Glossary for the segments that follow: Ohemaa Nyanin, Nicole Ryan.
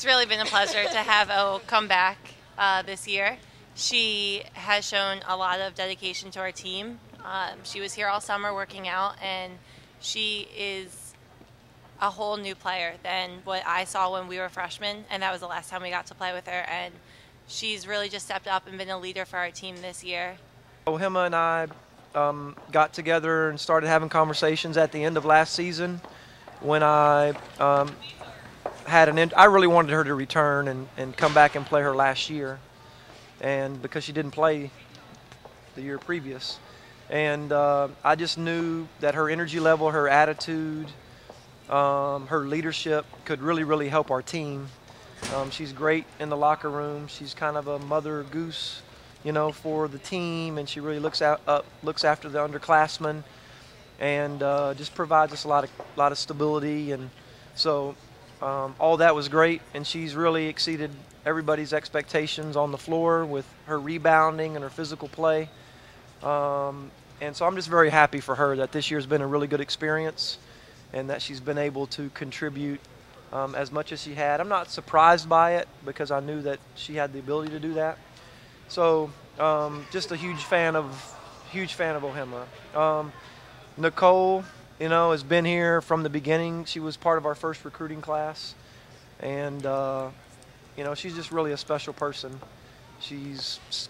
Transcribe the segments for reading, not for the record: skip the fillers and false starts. It's really been a pleasure to have O come back this year. She has shown a lot of dedication to our team. She was here all summer working out, and she is a whole new player than what I saw when we were freshmen, and that was the last time we got to play with her. And she's really just stepped up and been a leader for our team this year. Ohemaa and I got together and started having conversations at the end of last season when I had an I really wanted her to return and come back and play her last year, and because she didn't play the year previous. And I just knew that her energy level, her attitude, her leadership could really, really help our team. She's great in the locker room. She's kind of a mother goose, you know, for the team, and she really looks after the underclassmen, and just provides us a lot of stability. And so all that was great, and she's really exceeded everybody's expectations on the floor with her rebounding and her physical play. And so I'm just very happy for her that this year's been a really good experience and that she's been able to contribute as much as she had. I'm not surprised by it because I knew that she had the ability to do that. So just a huge fan of Ohemaa. Nicole, you know, has been here from the beginning. She was part of our first recruiting class, and you know, she's just really a special person. She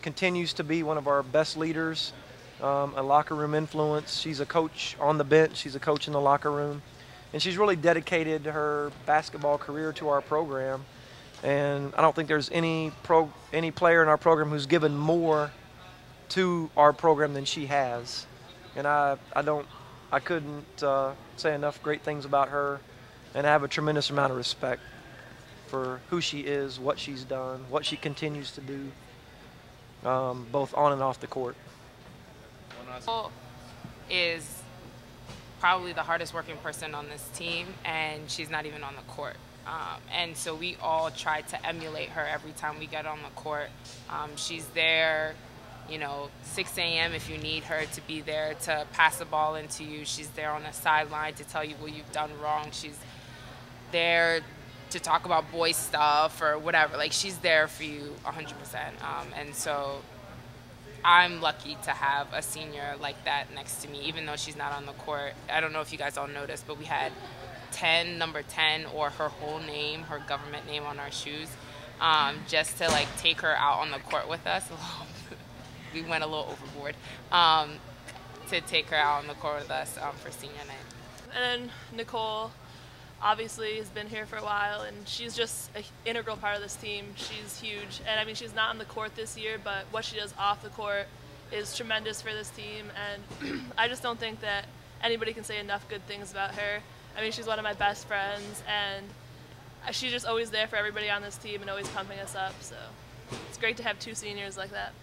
continues to be one of our best leaders, a locker room influence. She's a coach on the bench. She's a coach in the locker room. And she's really dedicated her basketball career to our program. And I don't think there's any player in our program who's given more to our program than she has. And I couldn't say enough great things about her. And I have a tremendous amount of respect for who she is, what she's done, what she continues to do, both on and off the court. Nicole is probably the hardest working person on this team, and she's not even on the court. And so we all try to emulate her every time we get on the court. She's there, you know, 6 a.m. if you need her to be there to pass the ball into you. She's there on the sideline to tell you what you've done wrong. She's there to talk about boy stuff or whatever. Like, she's there for you 100%. And so I'm lucky to have a senior like that next to me, even though she's not on the court. I don't know if you guys all noticed, but we had number 10, or her whole name, her government name on our shoes, just to like take her out on the court with us. We went a little overboard to take her out on the court with us for senior night. And Nicole obviously has been here for a while, and she's just an integral part of this team. She's huge, and I mean, she's not on the court this year, but what she does off the court is tremendous for this team, and I just don't think that anybody can say enough good things about her. I mean, she's one of my best friends, and she's just always there for everybody on this team and always pumping us up, so it's great to have two seniors like that.